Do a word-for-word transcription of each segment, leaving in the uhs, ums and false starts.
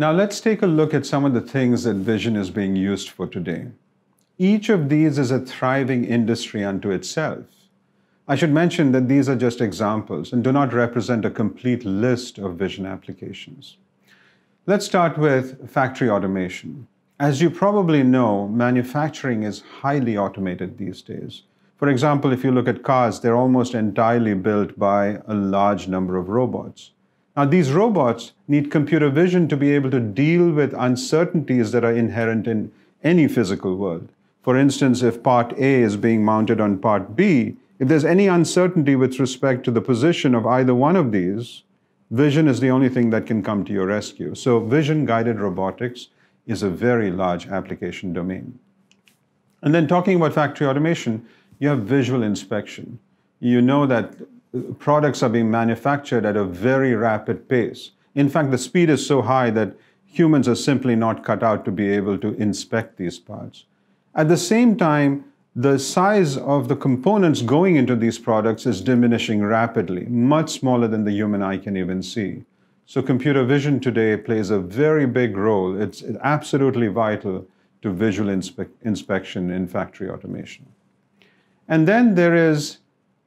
Now let's take a look at some of the things that vision is being used for today. Each of these is a thriving industry unto itself. I should mention that these are just examples and do not represent a complete list of vision applications. Let's start with factory automation. As you probably know, manufacturing is highly automated these days. For example, if you look at cars, they're almost entirely built by a large number of robots. Now, these robots need computer vision to be able to deal with uncertainties that are inherent in any physical world. For instance, if part A is being mounted on part B, if there's any uncertainty with respect to the position of either one of these, vision is the only thing that can come to your rescue. So vision-guided robotics is a very large application domain. And then talking about factory automation, you have visual inspection. You know that products are being manufactured at a very rapid pace. In fact, the speed is so high that humans are simply not cut out to be able to inspect these parts. At the same time, the size of the components going into these products is diminishing rapidly, much smaller than the human eye can even see. So computer vision today plays a very big role. It's absolutely vital to visual inspe- inspection in factory automation. And then there is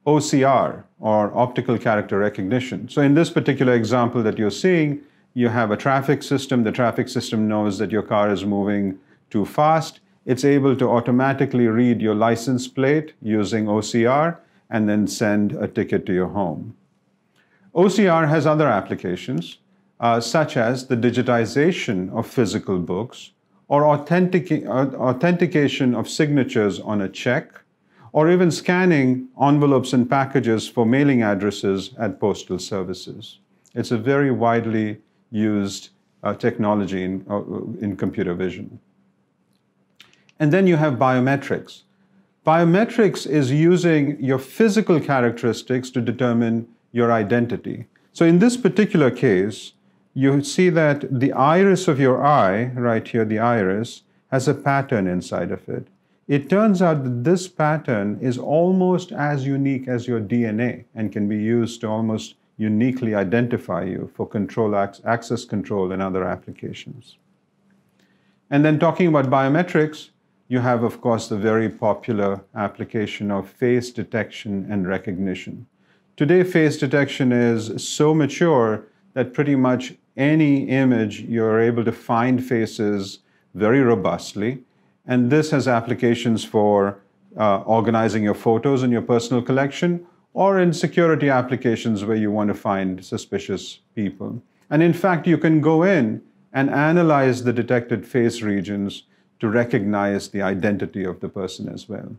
O C R, or optical character recognition. So in this particular example that you're seeing, you have a traffic system. The traffic system knows that your car is moving too fast. It's able to automatically read your license plate using O C R and then send a ticket to your home. O C R has other applications, uh, such as the digitization of physical books, or authentic- authentication of signatures on a check, or even scanning envelopes and packages for mailing addresses at postal services. It's a very widely used uh, technology in, uh, in computer vision. And then you have biometrics. Biometrics is using your physical characteristics to determine your identity. So in this particular case, you see that the iris of your eye, right here, the iris, has a pattern inside of it. It turns out that this pattern is almost as unique as your D N A and can be used to almost uniquely identify you for control, access control, and other applications. And then talking about biometrics, you have, of course, the very popular application of face detection and recognition. Today, face detection is so mature that pretty much any image you're able to find faces very robustly. And this has applications for uh, organizing your photos in your personal collection, or in security applications where you want to find suspicious people. And in fact, you can go in and analyze the detected face regions to recognize the identity of the person as well.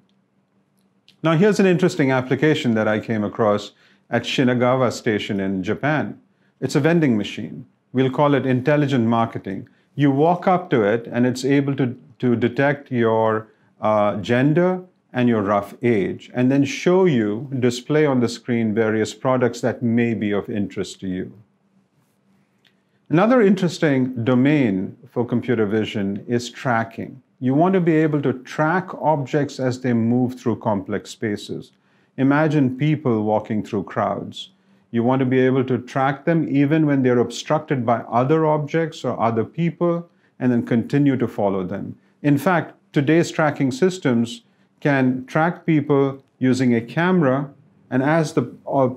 Now, here's an interesting application that I came across at Shinagawa Station in Japan. It's a vending machine. We'll call it intelligent marketing. You walk up to it, and it's able to to detect your uh, gender and your rough age, and then show you, display on the screen, various products that may be of interest to you. Another interesting domain for computer vision is tracking. You want to be able to track objects as they move through complex spaces. Imagine people walking through crowds. You want to be able to track them even when they're obstructed by other objects or other people, and then continue to follow them. In fact, today's tracking systems can track people using a camera, and as the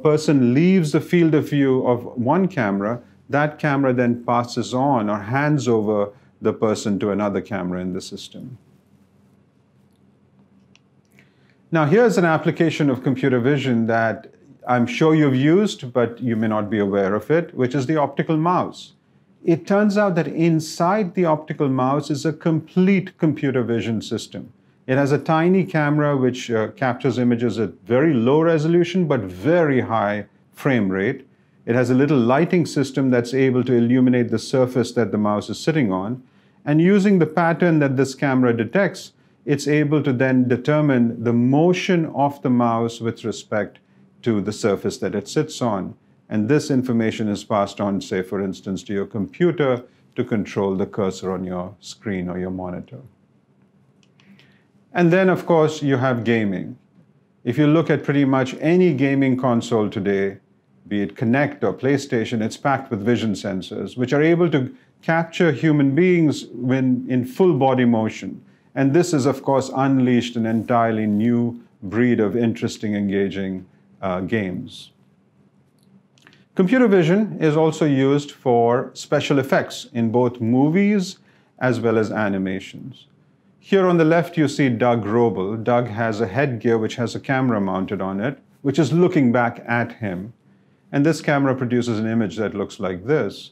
person leaves the field of view of one camera, that camera then passes on or hands over the person to another camera in the system. Now, here's an application of computer vision that I'm sure you've used, but you may not be aware of it, which is the optical mouse. It turns out that inside the optical mouse is a complete computer vision system. It has a tiny camera which uh, captures images at very low resolution but very high frame rate. It has a little lighting system that's able to illuminate the surface that the mouse is sitting on. And using the pattern that this camera detects, it's able to then determine the motion of the mouse with respect to the surface that it sits on. And this information is passed on, say, for instance, to your computer to control the cursor on your screen or your monitor. And then, of course, you have gaming. If you look at pretty much any gaming console today, be it Kinect or PlayStation, it's packed with vision sensors, which are able to capture human beings when in full body motion. And this has, of course, unleashed an entirely new breed of interesting, engaging uh, games. Computer vision is also used for special effects in both movies as well as animations. Here on the left, you see Doug Roble. Doug has a headgear which has a camera mounted on it, which is looking back at him. And this camera produces an image that looks like this.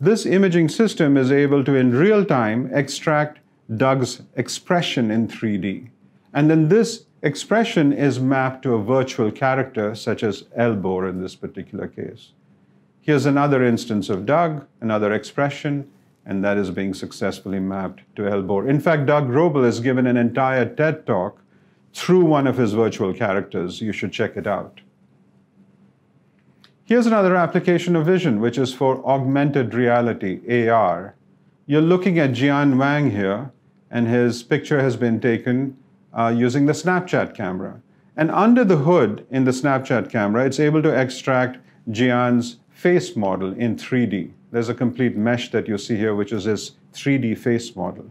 This imaging system is able to, in real time, extract Doug's expression in three D. And then this expression is mapped to a virtual character, such as Elbor in this particular case. Here's another instance of Doug, another expression, and that is being successfully mapped to Elbor. In fact, Doug Roble has given an entire TED Talk through one of his virtual characters. You should check it out. Here's another application of vision, which is for augmented reality, A R. You're looking at Jian Wang here, and his picture has been taken uh, using the Snapchat camera. And under the hood in the Snapchat camera, it's able to extract Jian's face model in three D. There's a complete mesh that you see here, which is his three D face model.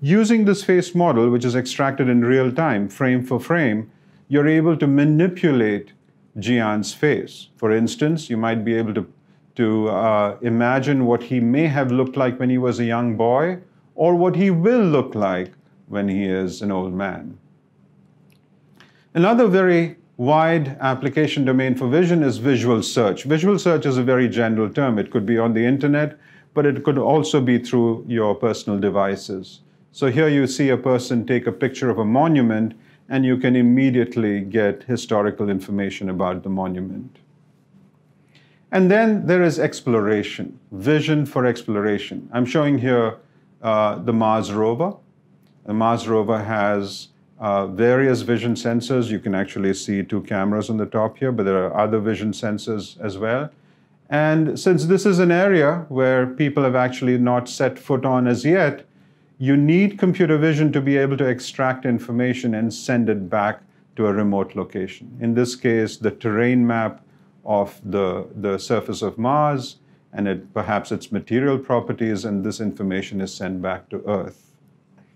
Using this face model, which is extracted in real time, frame for frame, you're able to manipulate Jian's face. For instance, you might be able to, to uh, imagine what he may have looked like when he was a young boy, or what he will look like when he is an old man. Another very wide application domain for vision is visual search. Visual search is a very general term. It could be on the internet, but it could also be through your personal devices. So here you see a person take a picture of a monument, and you can immediately get historical information about the monument. And then there is exploration, vision for exploration. I'm showing here uh, the Mars rover. The Mars rover has uh, various vision sensors. You can actually see two cameras on the top here, but there are other vision sensors as well. And since this is an area where people have actually not set foot on as yet, you need computer vision to be able to extract information and send it back to a remote location. In this case, the terrain map of the, the surface of Mars and it, perhaps its material properties, and this information is sent back to Earth.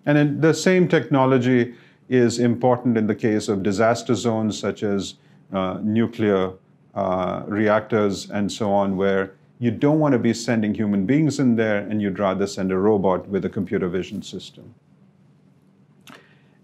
And in the same technology is important in the case of disaster zones such as uh, nuclear uh, reactors and so on, where you don't want to be sending human beings in there, and you'd rather send a robot with a computer vision system.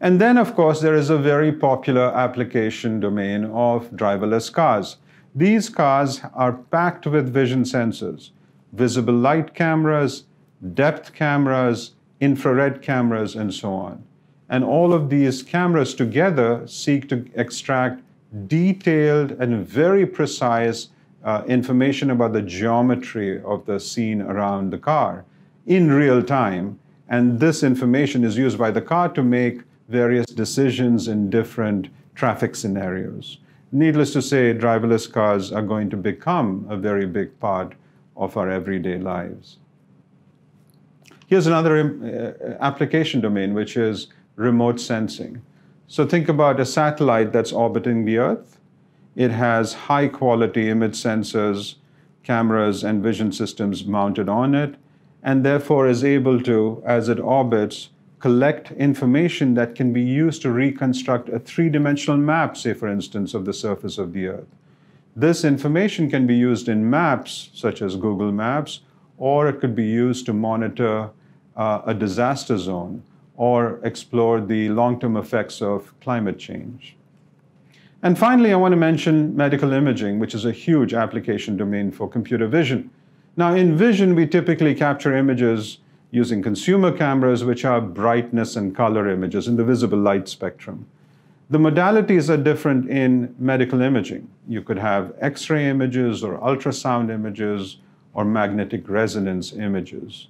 And then, of course, there is a very popular application domain of driverless cars. These cars are packed with vision sensors, visible light cameras, depth cameras, infrared cameras, and so on. And all of these cameras together seek to extract detailed and very precise Uh, information about the geometry of the scene around the car in real time. And this information is used by the car to make various decisions in different traffic scenarios. Needless to say, driverless cars are going to become a very big part of our everyday lives. Here's another uh, application domain, which is remote sensing. So think about a satellite that's orbiting the Earth. It has high-quality image sensors, cameras, and vision systems mounted on it, and therefore is able to, as it orbits, collect information that can be used to reconstruct a three-dimensional map, say, for instance, of the surface of the Earth. This information can be used in maps, such as Google Maps, or it could be used to monitor uh, a disaster zone or explore the long-term effects of climate change. And finally, I want to mention medical imaging, which is a huge application domain for computer vision. Now, in vision, we typically capture images using consumer cameras, which are brightness and color images in the visible light spectrum. The modalities are different in medical imaging. You could have X-ray images or ultrasound images or magnetic resonance images.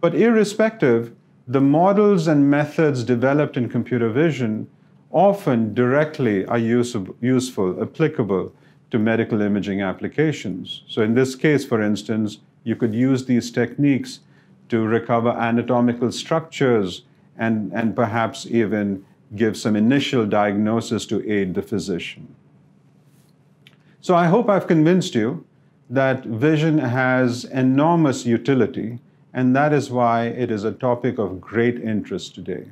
But irrespective, the models and methods developed in computer vision often directly are useful, applicable to medical imaging applications. So in this case, for instance, you could use these techniques to recover anatomical structures and, and perhaps even give some initial diagnosis to aid the physician. So I hope I've convinced you that vision has enormous utility, and that is why it is a topic of great interest today.